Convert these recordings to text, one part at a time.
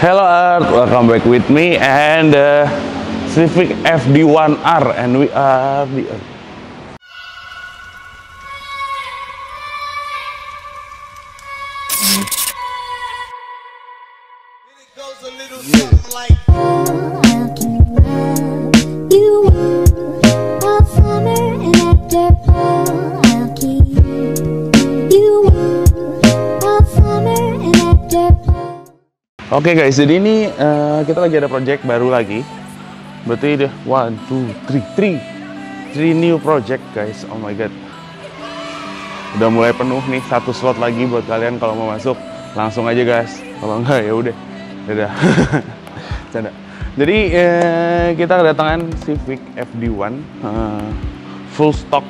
Hello Earth, welcome back with me and Civic FD1R, and we are the Earth. Oke guys, jadi ini kita lagi ada project baru lagi. Berarti udah 1, 2, 3 new project guys. Oh my god, udah mulai penuh nih, satu slot lagi buat kalian. Kalau mau masuk langsung aja guys, kalau enggak ya udah dadah. Canda. Jadi kita kedatangan Civic FD1 full stock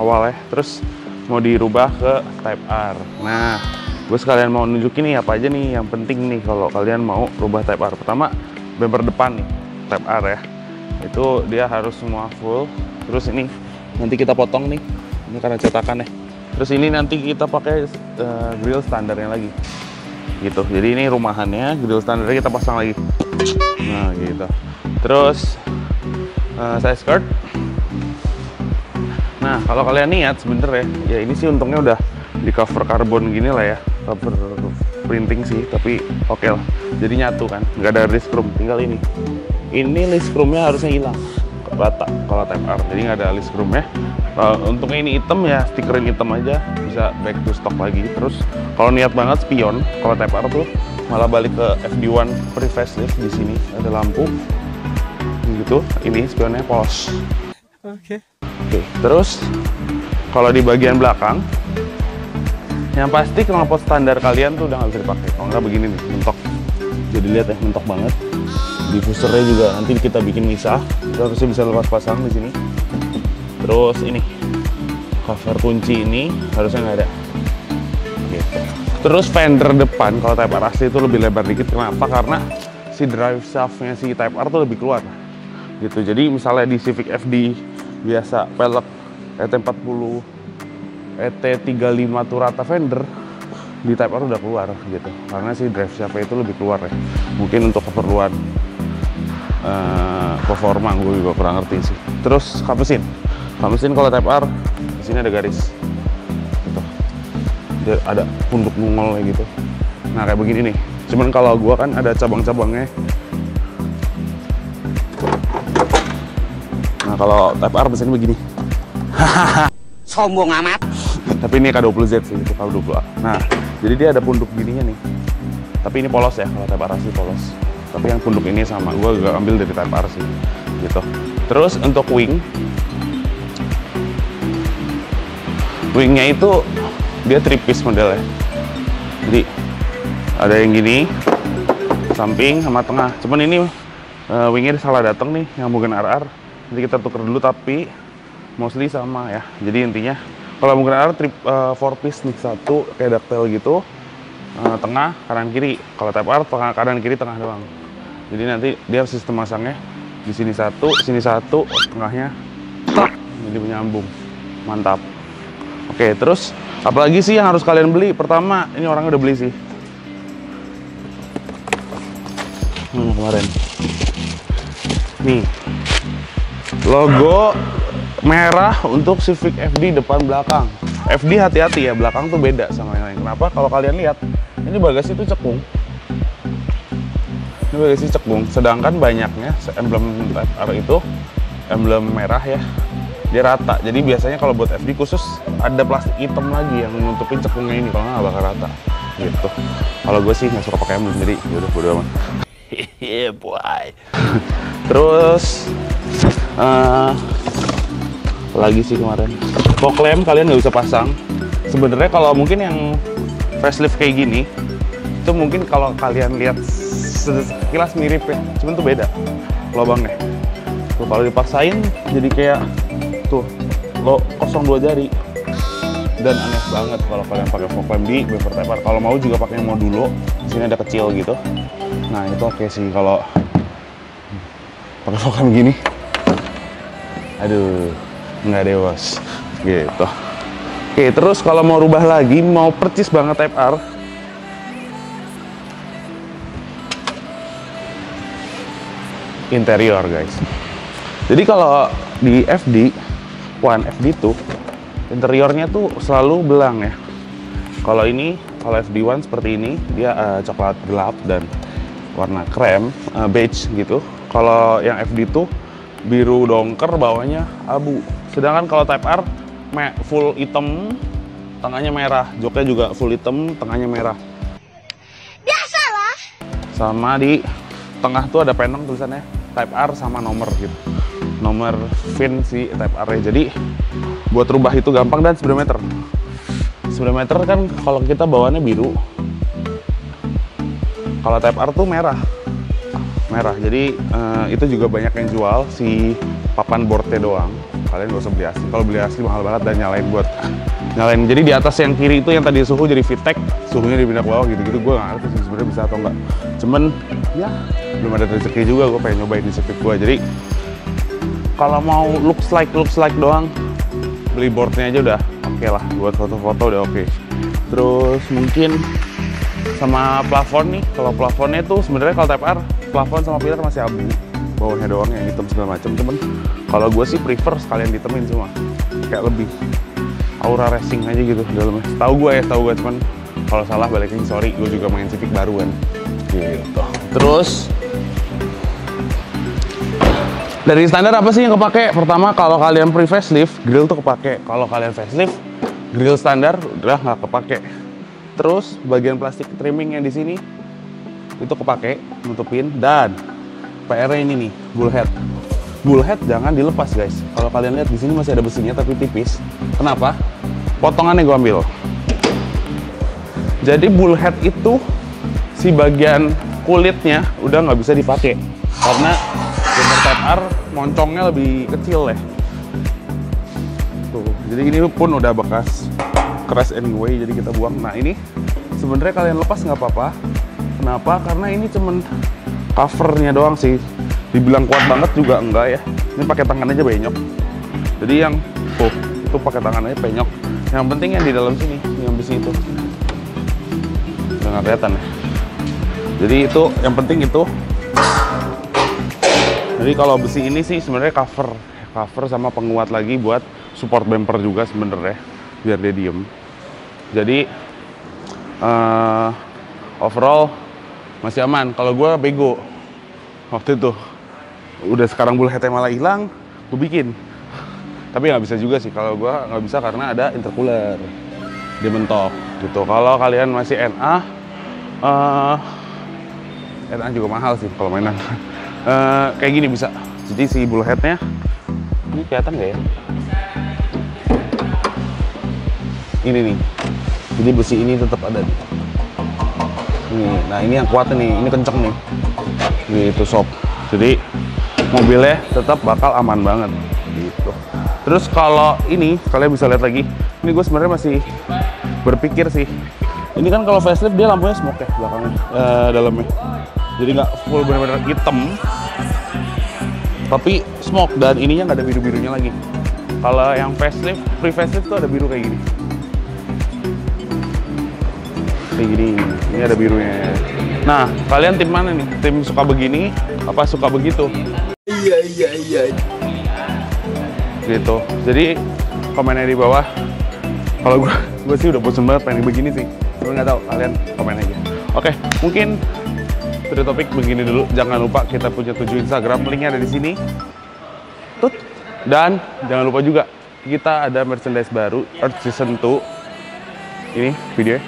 awalnya, terus mau dirubah ke Type R. Nah, gue sekalian mau nunjukin nih apa aja nih yang penting nih kalau kalian mau rubah Type R. Pertama, bumper depan nih Type R ya, itu dia harus semua full. Terus ini nanti kita potong nih, ini karena cetakan ya. Terus ini nanti kita pakai grill standarnya lagi gitu. Jadi ini rumahannya, grill standarnya kita pasang lagi. Nah gitu. Terus side skirt. Nah kalau kalian niat sebenernya ya, ini sih untungnya udah di cover karbon gini lah ya, cover printing sih, tapi oke lah, jadi nyatu kan, nggak ada list room. Tinggal ini list roomnya harusnya hilang ke bata kalau Type R, jadi nggak ada list roomnya. Untungnya ini hitam ya, stikerin hitam aja, bisa back to stock lagi. Terus kalau niat banget spion kalau Type R tuh malah balik ke FD1 pre-facelift. Di sini ada lampu gitu, ini spionnya polos. Oke. Terus kalau di bagian belakang yang pasti knalpot standar kalian tuh udah nggak bisa dipakai. Kalau nggak begini nih, mentok. Jadi lihat ya, mentok banget. Diffusernya juga nanti kita bikin misah. Kita harusnya bisa lepas pasang di sini. Terus ini cover kunci ini harusnya nggak ada. Gitu. Terus fender depan kalau Type R asli itu lebih lebar dikit. Kenapa? Karena si drive shaftnya si Type R tuh lebih keluar. Gitu. Jadi misalnya di Civic FD biasa pelek ET40. ET35 Turata fender di Type R udah keluar gitu, karena si drive shaft itu lebih keluar ya, mungkin untuk keperluan performa, gue juga kurang ngerti sih. Terus kapusin kalau Type R di sini ada garis gitu, dia ada punduk nongol gitu. Nah kayak begini nih, cuman kalau gue kan ada cabang-cabangnya. Nah kalau Type R biasanya begini. Sombong amat. Tapi ini K20Z sih, itu K20A. Nah, jadi dia ada punduk gininya nih. Tapi ini polos ya, kalau Type R sih polos. Tapi yang punduk ini sama, gue juga ambil dari Type R sih gitu. Terus untuk wingnya itu dia tripis modelnya. Jadi ada yang gini, samping sama tengah. Cuman ini wingnya salah datang nih, yang bukan RR. Nanti kita tuker dulu, tapi mostly sama ya. Jadi intinya kalau mungkin ada trip 4 piece nih, satu kayak ductile gitu, tengah kanan kiri. Kalau Type R tengah kanan kiri tengah doang. Jadi nanti dia sistem masangnya di sini satu, tengahnya jadi menyambung. Mantap. Oke, terus apalagi sih yang harus kalian beli? Pertama, ini orang udah beli sih. Kemarin. Nih. Logo merah untuk Civic FD depan belakang. FD hati-hati ya, belakang tuh beda sama yang lain. Kenapa? Kalau kalian lihat, ini bagasi itu cekung. Ini bagasi cekung, sedangkan banyaknya emblem Type R itu emblem merah ya. Dia rata. Jadi biasanya kalau buat FD khusus ada plastik hitam lagi yang menutupin cekungnya ini, kalau nggak bakal rata. Gitu. Kalau gue sih nggak suka pakai emblem, jadi udah bodo amat. Hehehe, boy. Terus lagi sih kemarin poklem kalian nggak usah pasang sebenarnya. Kalau mungkin yang facelift kayak gini itu mungkin kalau kalian lihat sekilas mirip ya, cuman tuh beda lubangnya tuh. Kalau dipaksain jadi kayak tuh lo kosong 2 jari, dan aneh banget kalau kalian pakai poklem di bumper Type R. Kalau mau juga pakai yang modulo, sini ada kecil gitu. Nah itu oke sih kalau pakai poklem gini, aduh nggak dewas gitu. Oke, terus kalau mau rubah lagi, mau percis banget Type R, interior, guys. Jadi kalau di FD1, FD2 interiornya tuh selalu belang ya. Kalau ini, kalau FD1 seperti ini, dia coklat gelap dan warna krem, beige gitu. Kalau yang FD2 biru dongker, bawahnya abu. Sedangkan kalau Type R full hitam, tengahnya merah. Joknya juga full hitam, tengahnya merah. Biasalah. Sama di tengah tuh ada penang tulisannya Type R sama nomor gitu. Nomor VIN si Type R-nya. Jadi buat rubah itu gampang. Dan speedometer. Speedometer kan kalau kita bawaannya biru, kalau Type R tuh merah. Jadi itu juga banyak yang jual si papan boardnya doang. Kalian gak usah beli asli. Kalau beli asli mahal banget dan nyalain. Jadi di atas yang kiri itu yang tadi suhu jadi VTEC, suhunya dipindah ke bawah gitu-gitu. Gue gak ngerti sih sebenarnya bisa atau enggak. Cuman ya belum ada rezeki juga. Gue pengen nyobain di Civic gue. Jadi kalau mau looks like doang, beli boardnya aja udah oke lah. Buat foto-foto udah oke. Terus mungkin sama plafon nih. Kalau plafonnya tuh sebenarnya kalau Type R plafon sama pilar masih abu, bawahnya doang yang hitam segala macam. Cuman kalau gue sih prefer sekalian ditemin semua, kayak lebih aura racing aja gitu dalamnya. Tahu gue, cuman kalau salah balikin sorry. Gue juga main Civic baruan gitu. Terus dari standar apa sih yang kepake? Pertama, kalau kalian pre-facelift, grill tuh kepake. Kalau kalian facelift, grill standar udah nggak kepake. Terus bagian plastik trimming yang di sini itu kepake, nutupin. Dan PR-nya ini nih, bullhead. Bullhead jangan dilepas, guys. Kalau kalian lihat di sini masih ada besinya tapi tipis. Kenapa? Potongannya gue ambil. Jadi bullhead itu si bagian kulitnya udah nggak bisa dipakai karena Type R moncongnya lebih kecil ya. Tuh, jadi ini pun udah bekas crash anyway, jadi kita buang. Nah ini sebenarnya kalian lepas nggak apa-apa. Kenapa? Karena ini cuman covernya doang sih. Dibilang kuat banget juga enggak ya. Ini pakai tangan aja penyok. Jadi yang itu pakai tangan aja penyok. Yang penting yang di dalam sini, yang besi itu udah nggak kelihatan ya. Jadi itu yang penting itu. Jadi kalau besi ini sih sebenarnya cover sama penguat lagi buat support bumper juga sebenarnya, biar dia diem. Jadi overall masih aman. Kalau gue bego waktu itu, udah sekarang bullheadnya malah hilang, gue bikin. Tapi nggak bisa juga sih, kalau gue nggak bisa karena ada intercooler, dia mentok gitu. Kalau kalian masih NA juga mahal sih kalau mainan. Kayak gini bisa. Jadi si bullheadnya ini kelihatan nggak ya? Ini nih. Jadi besi ini tetap ada. Nih. Nah ini yang kuat nih. Ini kenceng nih. Gitu sob. Jadi mobilnya tetap bakal aman banget. Gitu. Terus kalau ini kalian bisa lihat lagi. Ini gue sebenarnya masih berpikir sih. Ini kan kalau facelift dia lampunya smoke ya belakangnya, dalamnya. Jadi nggak full bener-bener hitam, tapi smoke dan ininya nggak ada biru-birunya lagi. Kalau yang facelift, pre-facelift tuh ada biru kayak gini. Kayak gini, ini ada birunya. Nah, kalian tim mana nih? Tim suka begini, apa suka begitu? Iya. Gitu, jadi komennya di bawah. Kalau gue sih udah bosen banget pengen begini sih. Gue nggak tahu, kalian komen aja. Oke, mungkin dari topik begini dulu. Jangan lupa kita punya 7 Instagram, linknya ada di sini. Tut. Dan jangan lupa juga kita ada merchandise baru Earth Season 2. Ini videonya.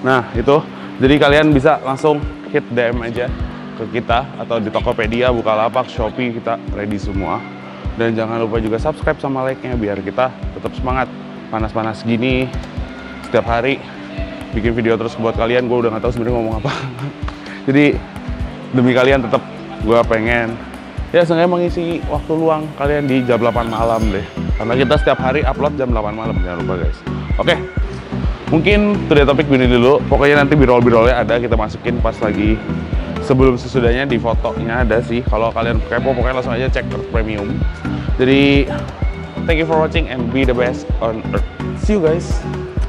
Nah itu, jadi kalian bisa langsung hit DM aja ke kita atau di Tokopedia, Bukalapak, Shopee, kita ready semua. Dan jangan lupa juga subscribe sama like-nya biar kita tetap semangat. Panas-panas gini setiap hari bikin video terus buat kalian. Gue udah gak tahu sebenarnya ngomong apa. Jadi demi kalian tetap gue pengen ya seenggaknya mengisi waktu luang kalian di jam 8 malam deh. Karena kita setiap hari upload jam 8 malam, jangan lupa guys. Oke. Mungkin today topik begini dulu. Pokoknya nanti birol-birolnya ada, kita masukin pas lagi sebelum sesudahnya di fotonya ada sih. Kalau kalian kepo, pokoknya langsung aja cek Earth Premium. Jadi, thank you for watching and be the best on Earth. See you guys.